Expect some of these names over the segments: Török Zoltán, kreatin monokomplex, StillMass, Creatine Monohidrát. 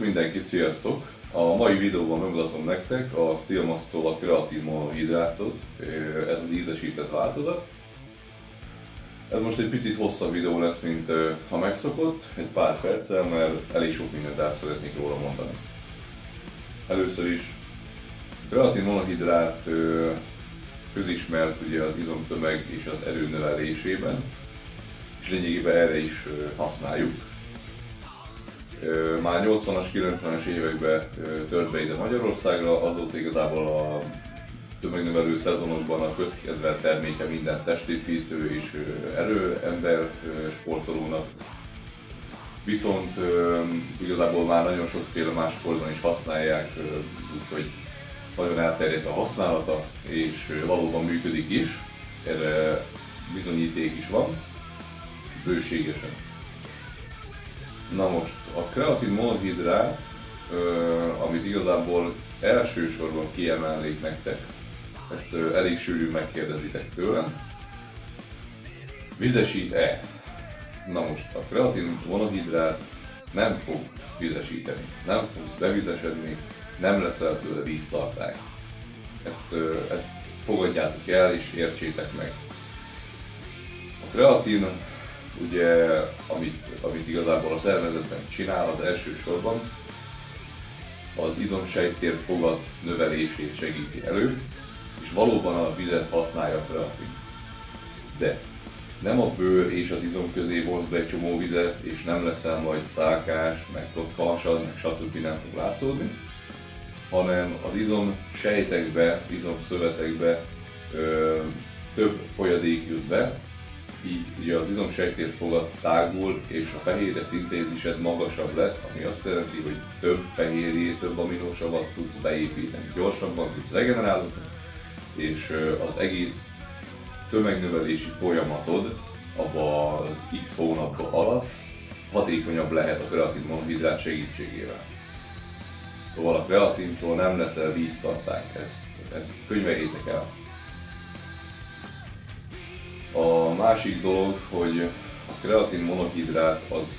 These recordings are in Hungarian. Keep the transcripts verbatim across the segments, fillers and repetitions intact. Üdvözlök mindenkit, sziasztok! A mai videóban megmutatom nektek a StillMass-tól a Creatine Monohidrátot, ez az ízesített változat. Ez most egy picit hosszabb videó lesz, mint ha megszokott, egy pár perccel, mert elég sok mindent el szeretnék róla mondani. Először is, a Creatine Monohidrát közismert ugye az izomtömeg és az erő növelésében, és lényegében erre is használjuk. Már nyolcvanas, kilencvenes években tört be ide Magyarországra, azóta igazából a tömegnövelő szezonokban a közkedvelt terméke minden testépítő és erőember sportolónak. Viszont igazából már nagyon sokféle más sportban is használják, úgyhogy nagyon elterjedt a használata, és valóban működik is, erre bizonyíték is van, bőségesen. Na most, a Creatine Monohidrát, amit igazából elsősorban kiemelnék nektek, ezt ö, elég sűrűn megkérdezitek tőlem. Vizesít-e? Na most, a Creatine Monohidrát nem fog vizesíteni, nem fogsz bevizesedni, nem leszel tőle víztartály. Ezt, ö, ezt fogadjátok el és értsétek meg. A kreatin, ugye, amit, amit igazából a szervezetben csinál, az elsősorban az izomsejttér fogat növelését segíti elő, és valóban a vizet használja a kreatin. De nem a bőr és az izom közé vonz be egy csomó vizet, és nem leszel majd szákás, meg kockahasad, meg stb. Nem fog látszódni, hanem az izom sejtekbe, izom szövetekbe ö, több folyadék jut be, így ugye az izomsejtérfogat tágul, és a fehérje szintézised magasabb lesz, ami azt jelenti, hogy több fehérjét, több aminosavat tudsz beépíteni, gyorsabban tudsz regenerálni, és az egész tömegnövelési folyamatod abban az x hónapban alatt hatékonyabb lehet a Creatine Monohidrát segítségével. Szóval a kreatintól nem leszel víztartály, ezt, ezt könyveljétek el. A másik dolog, hogy a Creatine Monohidrát az,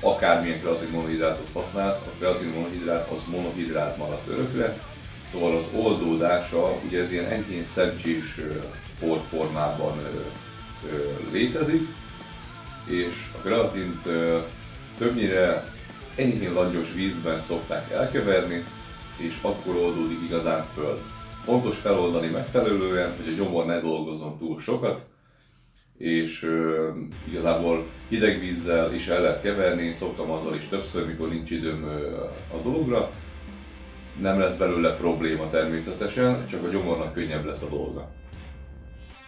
akármilyen Creatine Monohidrátot használsz, a Creatine Monohidrát az monohidrát marad örökre, szóval az oldódása, ugye ez ilyen enyhén szemcsés formában létezik, és a kreatint többnyire enyhén langyos vízben szokták elkeverni, és akkor oldódik igazán föl. Fontos feloldani megfelelően, hogy a gyomor ne dolgozzon túl sokat, és ö, igazából hideg vízzel is el lehet keverni, én szoktam azzal is többször, mikor nincs időm ö, a dologra. Nem lesz belőle probléma természetesen, csak a gyomornak könnyebb lesz a dolga.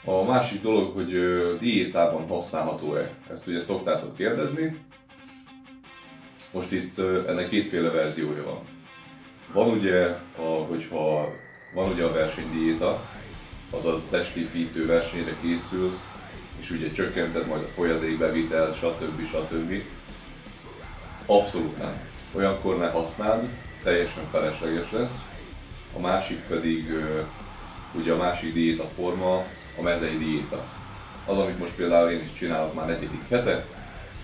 A másik dolog, hogy ö, diétában használható-e, ezt ugye szoktátok kérdezni. Most itt ö, ennek kétféle verziója van. Van ugye, a, hogyha Van ugye a versenydiéta, azaz testépítő versenyre készülsz, és ugye csökkented majd a folyadékbevitel, stb. stb. Abszolút nem. Olyankor ne használd, teljesen felesleges lesz. A másik pedig, ugye a másik diéta forma, a mezei diéta. Az, amit most például én is csinálok már negyedik hete,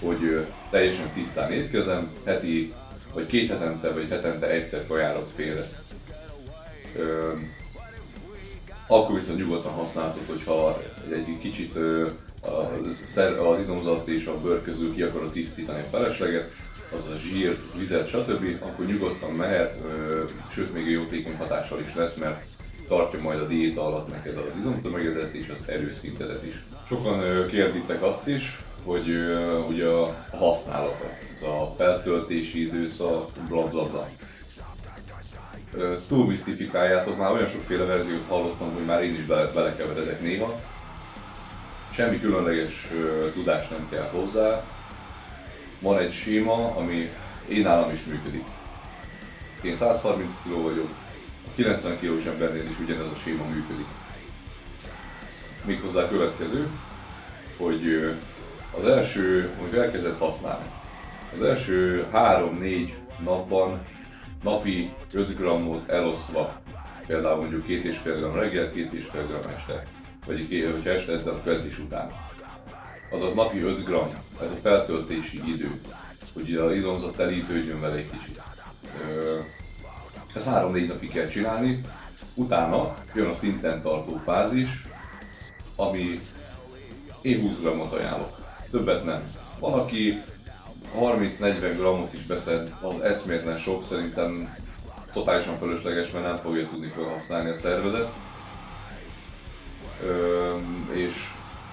hogy teljesen tisztán étkezem, heti, vagy két hetente, vagy hetente egyszer kajárok félre. Ö, akkor viszont nyugodtan használhatod, hogyha egy kicsit ö, a, szer, az izomzat és a bőr közül ki akarod tisztítani a felesleget, az a zsírt, vizet, stb. Akkor nyugodtan mehet, ö, sőt még jótékony hatással is lesz, mert tartja majd a diéta alatt neked az izomtömegedet és az erőszintedet is. Sokan ö, kérdittek azt is, hogy ö, ugye a használata, ez a feltöltési időszak, blablabla. Bla, bla. Túl misztifikáljátok, már olyan sokféle verziót hallottam, hogy már én is bele, belekeveredek néha. Semmi különleges uh, tudás nem kell hozzá. Van egy séma, ami én nálam is működik. Én százharminc kiló vagyok, a kilencven kilós embernél is ugyanez a séma működik. Méghozzá következő, hogy uh, az első, hogy elkezdett használni, az első három-négy napban napi öt grammot elosztva, például mondjuk két és fél gramm reggel, két és fél gramm este, vagy hogyha este egyszer a követés után. Azaz napi öt gramm, ez a feltöltési idő. hogy az izomzat telítődjön vele egy kicsit. Ezt három-négy napig kell csinálni, utána jön a szinten tartó fázis, ami én húsz grammot ajánlok, többet nem. Van, aki harminc-negyven grammot is beszed, az eszméletlen sok, szerintem totálisan fölösleges, mert nem fogja tudni felhasználni a szervezet. Ö, és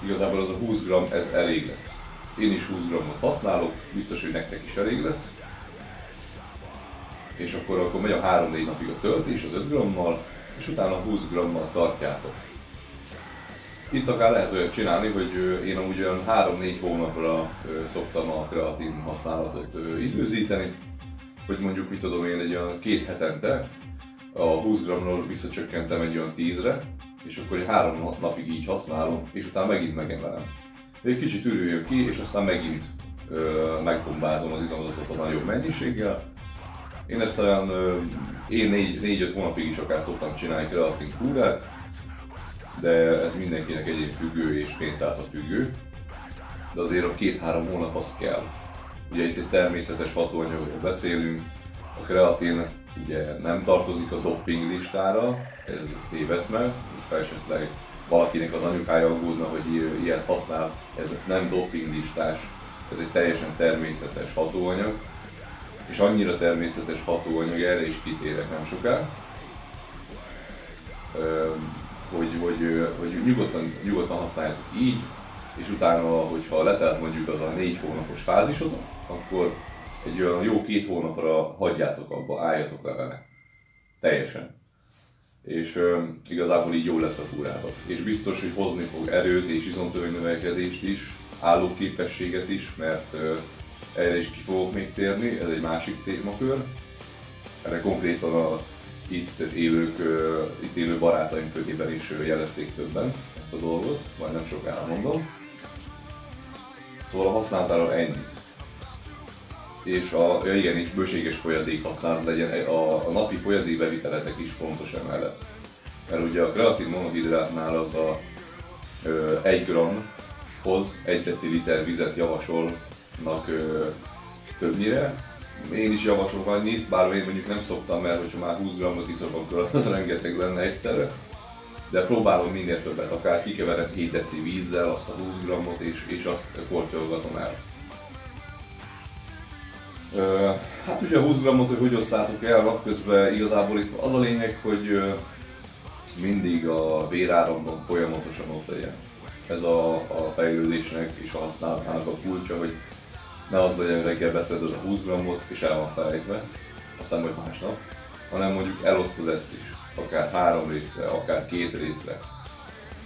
igazából az a húsz gramm ez elég lesz. Én is húsz grammot használok, biztos, hogy nektek is elég lesz. És akkor, akkor megy a három-négy napig a töltés az öt grammal, és utána húsz grammal tartjátok. Itt akár lehet olyat csinálni, hogy én amúgy olyan három-négy hónapra szoktam a kreatin használatot időzíteni, hogy mondjuk, mit tudom én, egy olyan két hetente a húsz gramról visszacsökkentem egy olyan tízre, és akkor egy három napig így használom, és utána megint megemelem. Egy kicsit ürüljön ki, és aztán megint megkombázom az izomzatot a nagyobb mennyiséggel. Én ezt olyan én négy-öt hónapig is akár szoktam csinálni kreatin kúrát, de ez mindenkinek egyéb függő és pénztárca függő, de azért a két-három hónap az kell. Ugye itt egy természetes hatóanyagról beszélünk, a kreatin ugye nem tartozik a dopping listára, ez téveszme, hogyha esetleg valakinek az anyukája aggódna, hogy ilyet használ, ez nem dopping listás, ez egy teljesen természetes hatóanyag, és annyira természetes hatóanyag, erre is kitérek nem soká, hogy, hogy, hogy nyugodtan, nyugodtan használjátok így, és utána, hogyha letelt mondjuk az a négy hónapos fázisod, akkor egy olyan jó két hónapra hagyjátok abba, álljatok le vele. Teljesen. És ö, igazából így jó lesz a túrátok. És biztos, hogy hozni fog erőt és izomtömegnövekedést is, állóképességet is, mert ö, erre is ki fogok még térni, ez egy másik témakör. Erre konkrétan a itt élők, ö, itt élő barátaim körében is ö, jelezték többen ezt a dolgot, majd nem sokára mondom. Szóval a használatáról ennyit. És a, ja igen, és bőséges folyadék használat legyen, a, a napi folyadékbeviteletek is fontos emellett. Mert ugye a kreatin monohidrátnál az a ö, egy gramhoz egy deciliter vizet javasolnak ö, többnyire. Én is javaslok annyit, bár én mondjuk nem szoktam, mert hogyha már húsz grammot iszok, akkor az rengeteg lenne egyszerre. De próbálom minél többet, akár kikeverek hét deci vízzel azt a húsz grammot, és, és azt kortyolgatom el. Uh, hát ugye a húsz grammot, hogy hogy osszátok el napközben, igazából itt az a lényeg, hogy uh, mindig a véráramban folyamatosan ott legyen. Ez a, a fejlődésnek és a használatának a kulcsa, hogy ne az legyen, hogy reggel beszeded a húsz grammot és el van felejtve, aztán majd másnap, hanem mondjuk elosztod ezt is, akár három részre, akár két részre.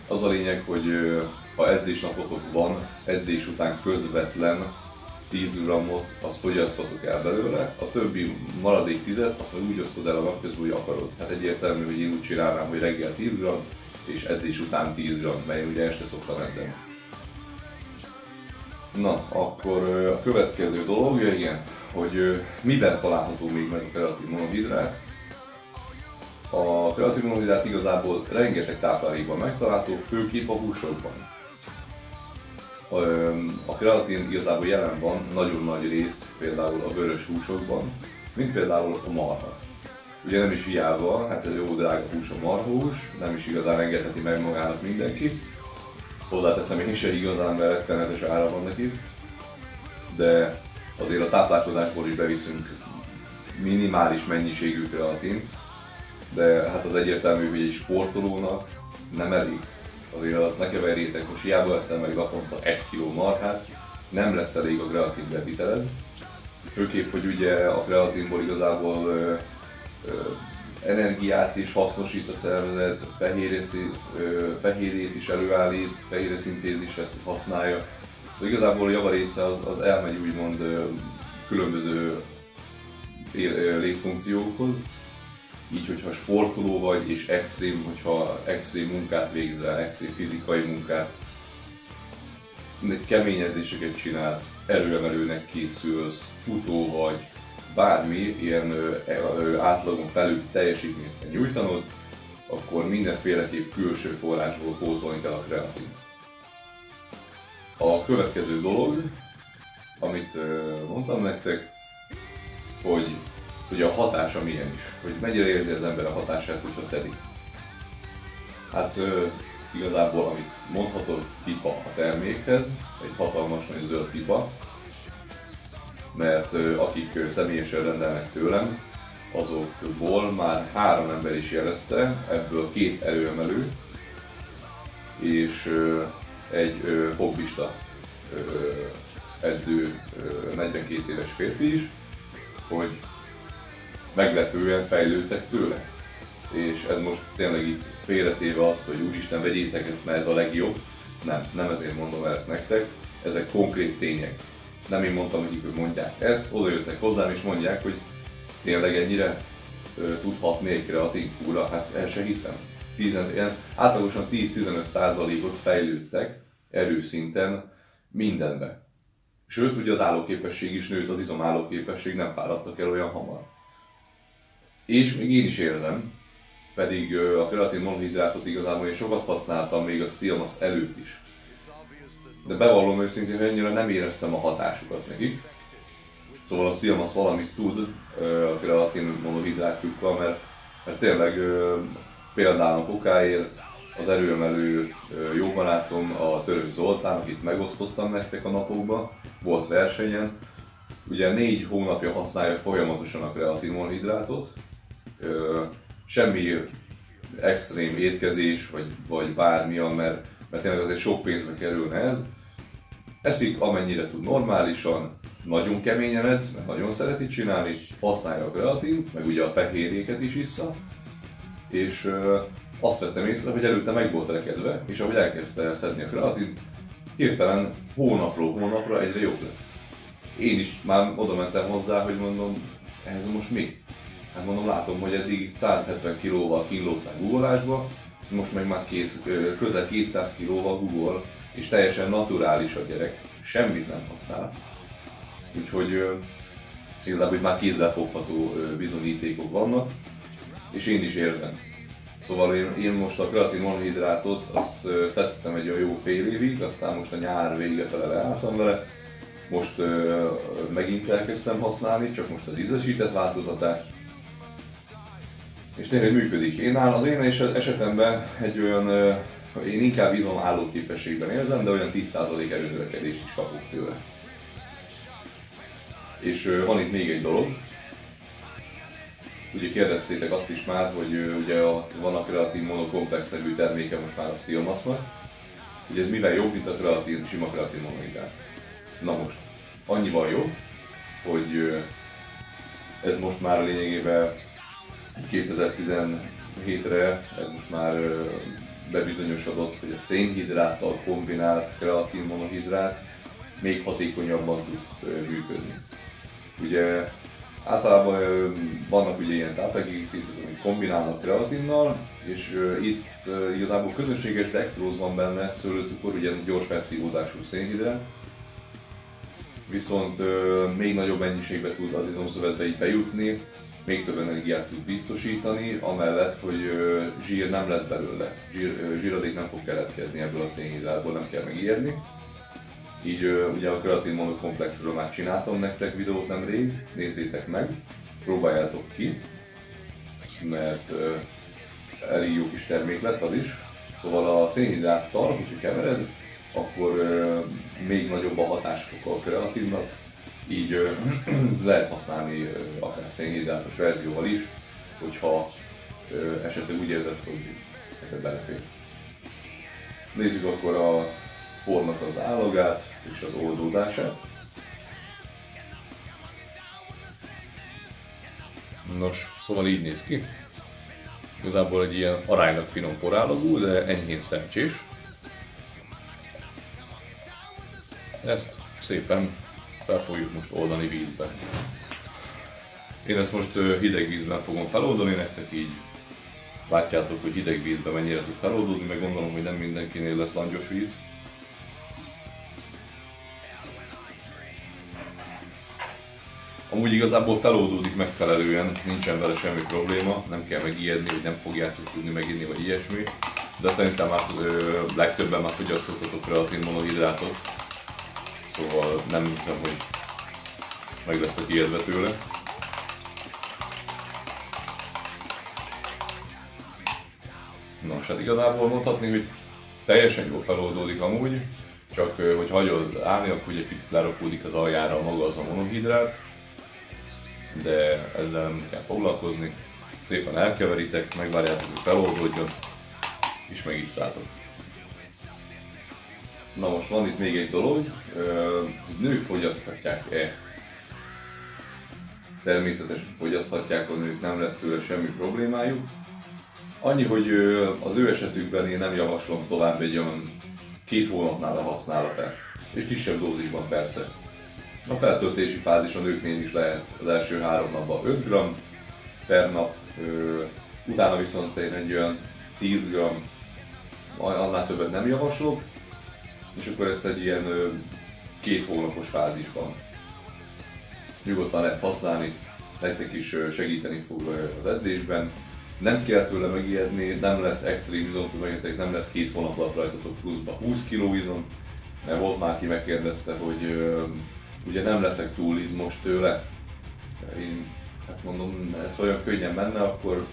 Az a lényeg, hogy uh, ha edzésnapotok van, edzés után közvetlen tíz grammot azt fogyasszatok el belőle, a többi maradék tízet azt majd úgy osztod el a nap közben, hogy akarod. Hát egyértelmű, hogy én úgy csinálnám, hogy reggel tíz gramm és edzés után tíz gramm, mert én ugye este szoktam edzeni. Na, akkor a következő dolog, igen, hogy miben található még meg a kreatin monohidrát. A kreatin monohidrát igazából rengeteg táplálékban megtalálható, főképp a húsokban. A kreatin igazából jelen van nagyon nagy részt például a vörös húsokban, mint például a marha. Ugye nem is hiába, hát ez jó drága hús a marhahús, nem is igazán engedheti meg magának mindenki. Hozzáteszem, én se igazán, mert rettenetes ára van neki. De azért a táplálkozásból is beviszünk minimális mennyiségű kreatint, de hát az egyértelmű, hogy egy sportolónak nem elég. Azért azt ne keverjétek, most hiába eszem meg naponta egy kiló marhát, nem lesz elég a kreatin beviteled. Főképp, hogy ugye a kreatinból igazából ö, ö, energiát is hasznosít a szervezet, fehérjét is előállít, fehérjeszintézis ezt használja. De igazából a java része az, az elmegy úgymond ö, különböző létfunkciókhoz. Így, hogyha sportoló vagy, és extrém, hogyha extrém munkát végzel, extrém fizikai munkát, kemény edzéseket csinálsz, erőemelőnek készülsz, futó vagy, bármi ilyen átlagon felül teljesítményt kell nyújtanod, akkor mindenféleképp külső forrásból pótolni kell a kreatin. A következő dolog, amit mondtam nektek, hogy ugye a hatása milyen is, hogy mennyire érzi az ember a hatását, hogyha szedik. Hát igazából, amit mondhatod, pipa a termékhez, egy hatalmas nagy zöld pipa, mert akik személyesen rendelnek tőlem, azokból már három ember is jelezte, ebből két erőemelő és egy hobbista edző, negyvenkét éves férfi is, hogy meglepően fejlődtek tőle. És ez most tényleg itt félretéve azt, hogy úristen, vegyétek ezt, mert ez a legjobb. Nem, nem ezért mondom ezt nektek, ezek konkrét tények. Nem én mondtam, hogy ők mondják ezt, odajöttek hozzám és mondják, hogy tényleg ennyire ö, tudhatni egy kreatin kúra, hát el se hiszem. tíz, ilyen, átlagosan tíz-tizenöt százalékot fejlődtek erőszinten mindenbe. Sőt, ugye az állóképesség is nőtt, az izom állóképesség, nem fáradtak el olyan hamar. És még én is érzem, pedig a kreatin monohidrátot igazából én sokat használtam még a StillMass előtt is. De bevallom őszintén, hogy annyira nem éreztem a hatásukat nekik. Szóval a StillMass valamit tud a kreatin monohidrátjukkal, mert, mert tényleg például a kokáért az erőemelő jó barátom, a Török Zoltán, akit megosztottam nektek a napokban, volt versenyen. Ugye négy hónapja használja folyamatosan a kreatin monohidrátot. Semmi extrém étkezés, vagy, vagy bármilyen, mert, mert tényleg azért sok pénzbe kerülne ez. Eszik amennyire tud normálisan, nagyon keményen edz, mert nagyon szereti csinálni, használja a kreatint, meg ugye a fehérjéket is issza. És ö, azt vettem észre, hogy előtte meg volt rekedve, és ahogy elkezdte szedni a kreatint, hirtelen hónapról hónapra egyre jobb lett. Én is már oda mentem hozzá, hogy mondom, ehhez most mi? Hát mondom, látom, hogy eddig száz hetven kilóval kínlódtál guggolásba, most meg már kész, közel kétszáz kilóval guggol, és teljesen naturális a gyerek, semmit nem használ. Úgyhogy igazából már kézzelfogható bizonyítékok vannak, és én is érzem. Szóval én, én most a kreatin monohidrátot azt szedtem egy olyan jó fél évig, aztán most a nyár végre fele leálltam vele, most ö, megint elkezdtem használni, csak most az ízesített változatát. És tényleg működik. Én áll, az én esetemben egy olyan, én inkább izom állóképességben érzem, de olyan tíz százalék erőnövekedést is kapok tőle. És van itt még egy dolog. Ugye kérdeztétek azt is már, hogy ugye a, van a kreatin monokomplex nevű terméke most már a StillMassnak. Ugye ez mivel jobb, mint a kreatin, sima kreatin monohidrát? Na most, annyival jobb, hogy ez most már lényegében kétezer-tizenhétre ez most már bebizonyosodott, hogy a szénhidráttal kombinált kreatin monohidrát még hatékonyabban tud működni. Ugye általában vannak ugye ilyen tápegészítők, amik kombinálnak kreatinnal, és itt igazából közönséges dextróz van benne, szőlőcukor, ugye gyors felszívódású szénhidrát, viszont még nagyobb mennyiségbe tud az izomszövetbe így bejutni, még több energiát tud biztosítani, amellett, hogy zsír nem lesz belőle. Zsír, zsíradék nem fog keletkezni ebből a szénhidrátból, nem kell megijedni. Így ugye a kreatin monokomplexről már csináltam nektek videót nemrég, nézzétek meg, próbáljátok ki, mert elég jó kis termék lett az is. Szóval a szénhidráttal, hogyha kevered, akkor még nagyobb a hatásuk a kreatinnak. Így ö, lehet használni ö, akár szénhidrátos verzióval is, hogyha ö, esetleg úgy érzed, hogy neked belefér. Nézzük akkor a pornak az állagát és az oldódását. Nos, szóval így néz ki. Igazából egy ilyen aránylag finom porállagú, de enyhén szercsés. Ezt szépen fel fogjuk most oldani vízbe. Én ezt most hideg vízben fogom feloldani, nektek így látjátok, hogy hideg vízben mennyire tud feloldódni, meg gondolom, hogy nem mindenkinél lesz langyos víz. Amúgy igazából feloldódik megfelelően, nincsen vele semmi probléma, nem kell megijedni, hogy nem fogjátok tudni meginni, vagy ilyesmi. De szerintem már ö, legtöbben már fogyasztottatok kreatin monohidrátot. szóval nem hiszem, hogy meg leszek ijedve tőle. Na, hát igazából mondhatni, hogy teljesen jól feloldódik amúgy, csak hogy hagyod állni, akkor egy picit lerakódik az aljára maga az a monohidrát, de ezzel nem kell foglalkozni. Szépen elkeveritek, megvárjátok, hogy feloldódjon, és megisszátok. Na most van itt még egy dolog, nők fogyaszthatják-e? Természetesen fogyaszthatják, a nők nem lesz tőle semmi problémájuk. Annyi, hogy az ő esetükben én nem javaslom tovább egy olyan két hónapnál a használatát, és kisebb dózisban persze. A feltöltési fázis a nőknél is lehet, az első három napban öt gramm per nap, utána viszont én egy olyan tíz gramm, annál többet nem javaslok, és akkor ezt egy ilyen két hónapos fázisban nyugodtan lehet használni, nektek is segíteni fog az edzésben. Nem kell tőle megijedni, nem lesz extrém izomtömegétek, nem lesz két hónap alatt rajtatok pluszba húsz kiló izom, mert volt már, ki megkérdezte, hogy ö, ugye nem leszek túl izmos tőle. Én hát mondom, ez olyan könnyen menne, akkor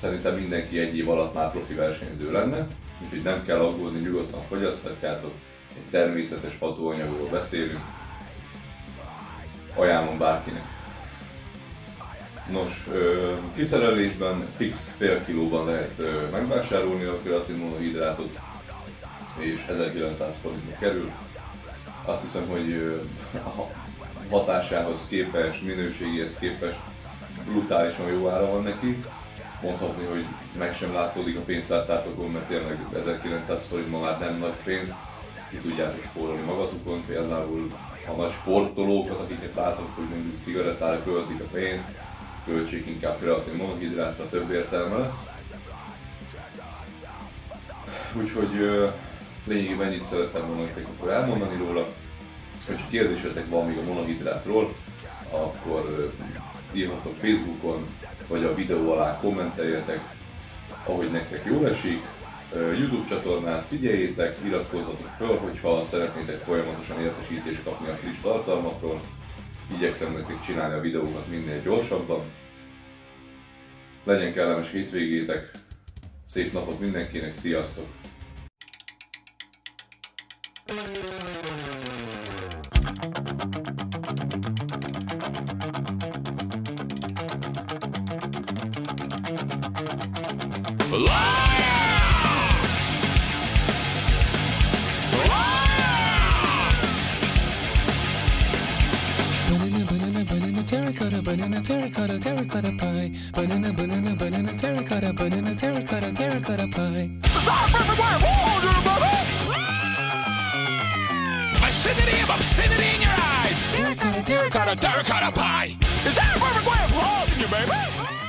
szerintem mindenki egy év alatt már profi versenyző lenne, úgyhogy nem kell aggódni, nyugodtan fogyaszthatjátok, egy természetes hatóanyagról beszélünk, ajánlom bárkinek. Nos, kiszerelésben fix fél kilóban lehet megvásárolni a kreatin monohidrátot, és ezerkilencszáz forintba kerül. Azt hiszem, hogy a hatásához képest, minőségéhez képest brutálisan jó ára van neki. Mondhatni, hogy meg sem látszódik a pénztárcátokon, mert tényleg ezerkilencszáz forint ma már nem nagy pénz. Ki tudjátok spórolni magatokon, például a nagy sportolókat, akiket látok, hogy mondjuk cigarettára költik a pénzt, költség inkább kreatin monohidrátra, több értelme lesz. Úgyhogy lényegében ennyit szerettem volna nektek akkor elmondani róla. Hogyha kérdésetek van még a monohidrátról, akkor írhatok Facebookon, vagy a videó alá kommenteljetek, ahogy nektek jól esik. YouTube csatornát figyeljétek, iratkozzatok föl, hogyha szeretnétek folyamatosan értesítést kapni a friss tartalmakról. Igyekszem nektek csinálni a videókat minél gyorsabban. Legyen kellemes hétvégétek, szép napot mindenkinek, sziasztok! Banana terracotta terracotta pie. Banana banana banana terracotta banana terracotta terracotta pie. Obscenity of obscenity in your eyes. Terracotta terracotta terracotta pie. Is that a perfect way of holding you, baby?